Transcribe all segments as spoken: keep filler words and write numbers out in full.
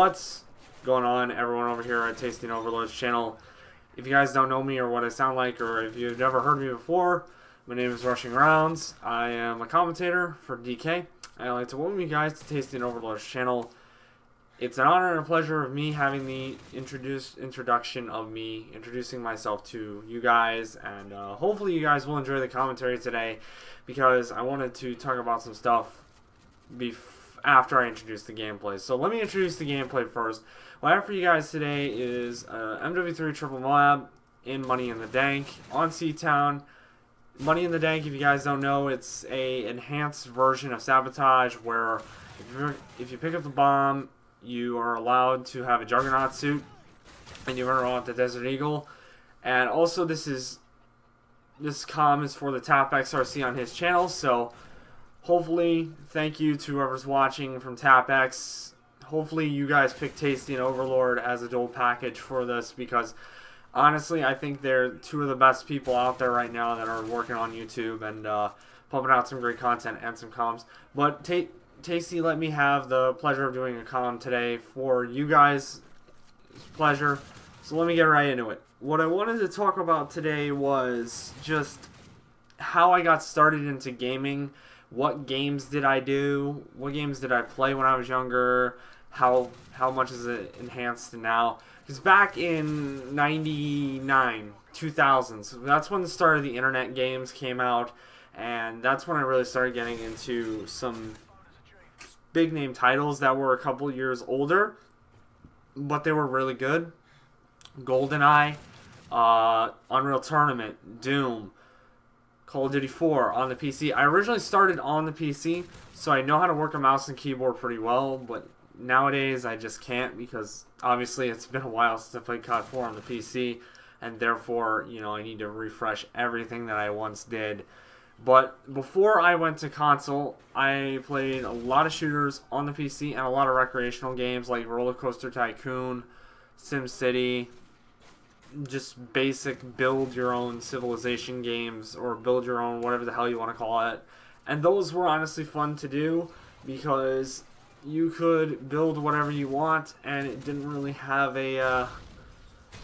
What's going on, everyone, over here at Tasting Overloads channel? If you guys don't know me or what I sound like, or if you've never heard me before, my name is Rushing Rounds. I am a commentator for D K. I'd like to welcome you guys to Tasting Overloads channel. It's an honor and a pleasure of me having the introduce, introduction of me introducing myself to you guys, and uh, hopefully you guys will enjoy the commentary today, because I wanted to talk about some stuff before after I introduce the gameplay. So let me introduce the gameplay first. What I have for you guys today is uh, M W three Triple Moab in Money in the Dank on Seatown. Money in the Dank, if you guys don't know, it's a enhanced version of Sabotage where if, you're, if you pick up the bomb, you are allowed to have a Juggernaut suit and you run around with the Desert Eagle. And also this is this comm is for the TapXRC on his channel, so hopefully, thank you to whoever's watching from TapX. Hopefully you guys pick Tasty and Overlord as a dual package for this, because honestly, I think they're two of the best people out there right now that are working on YouTube and uh, pumping out some great content and some comms. But ta Tasty let me have the pleasure of doing a comm today for you guys. It's a pleasure. So let me get right into it. What I wanted to talk about today was just how I got started into gaming. What games did I do? What games did I play when I was younger? How how much is it enhanced now? Because back in ninety-nine, two thousand, so that's when the start of the internet games came out, and that's when I really started getting into some big name titles that were a couple years older, but they were really good. GoldenEye, uh, Unreal Tournament, Doom, Call of Duty four on the P C. I originally started on the P C, so I know how to work a mouse and keyboard pretty well, but nowadays I just can't, because obviously it's been a while since I played C O D four on the P C, and therefore, you know, I need to refresh everything that I once did. But before I went to console, I played a lot of shooters on the P C and a lot of recreational games like Roller Coaster Tycoon, SimCity, just basic build your own civilization games, or build your own whatever the hell you want to call it. And those were honestly fun to do, because you could build whatever you want, and it didn't really have a uh,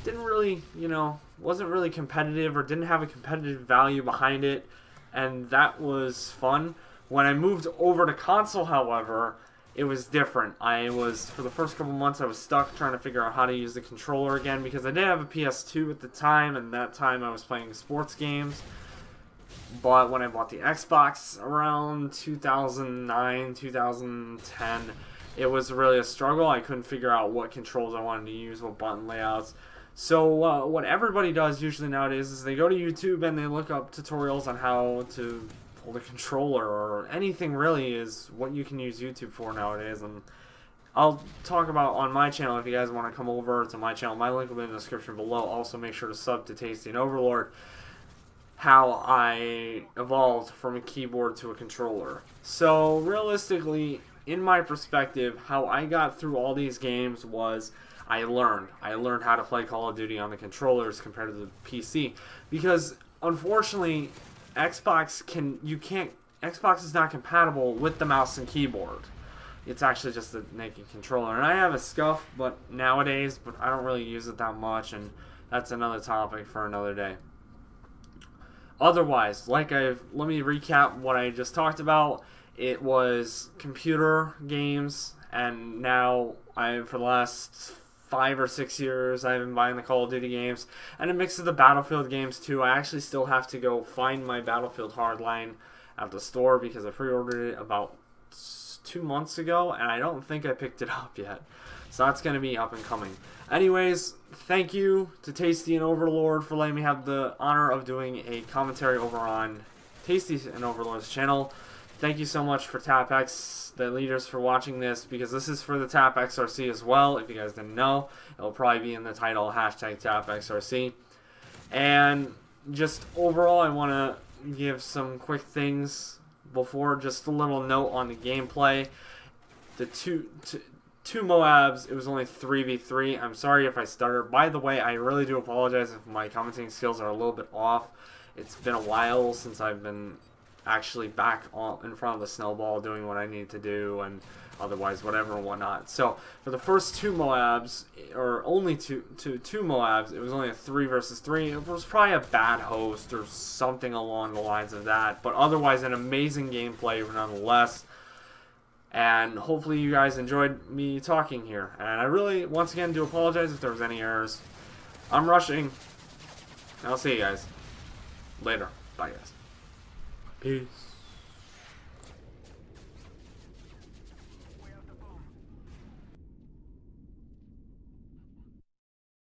didn't really, you know, wasn't really competitive, or didn't have a competitive value behind it, and that was fun. When I moved over to console, however, it was different. I was, for the first couple months, I was stuck trying to figure out how to use the controller again, because I did have a P S two at the time, and that time I was playing sports games. But when I bought the Xbox around two thousand nine, two thousand ten, it was really a struggle. I couldn't figure out what controls I wanted to use, what button layouts. So uh, what everybody does usually nowadays is they go to YouTube and they look up tutorials on how to the controller, or anything really, is what you can use YouTube for nowadays. And I'll talk about on my channel. If you guys want to come over to my channel, my link will be in the description below. Also, make sure to sub to Tasty and Overlord, how I evolved from a keyboard to a controller. So realistically, in my perspective, how I got through all these games was I learned I learned how to play Call of Duty on the controllers compared to the P C, because unfortunately Xbox can you can't Xbox is not compatible with the mouse and keyboard. It's actually just the naked controller. And I have a scuff, but nowadays, but I don't really use it that much, and that's another topic for another day. Otherwise, like I've let me recap what I just talked about. It was computer games, and now I for the last five or six years I've been buying the Call of Duty games, and a mix of the Battlefield games too. I actually still have to go find my Battlefield Hardline at the store, because I pre-ordered it about two months ago and I don't think I picked it up yet, so that's going to be up and coming. Anyways, thank you to Tasty and Overlord for letting me have the honor of doing a commentary over on Tasty and Overlord's channel. Thank you so much for TapX, the leaders, for watching this, because this is for the TapXRC as well. If you guys didn't know, it'll probably be in the title, hashtag TapXRC. And just overall, I want to give some quick things before, just a little note on the gameplay. The two, two, two Moabs, it was only three v three. I'm sorry if I stutter. By the way, I really do apologize if my commentating skills are a little bit off. It's been a while since I've been actually back on in front of the snowball doing what I need to do and otherwise whatever and whatnot. So for the first two Moabs, or only two, two, two Moabs, it was only a three versus three. It was probably a bad host or something along the lines of that, but otherwise an amazing gameplay nonetheless. And hopefully you guys enjoyed me talking here. And I really, once again, do apologize if there was any errors. I'm rushing. I'll see you guys later. Bye, guys. Peace.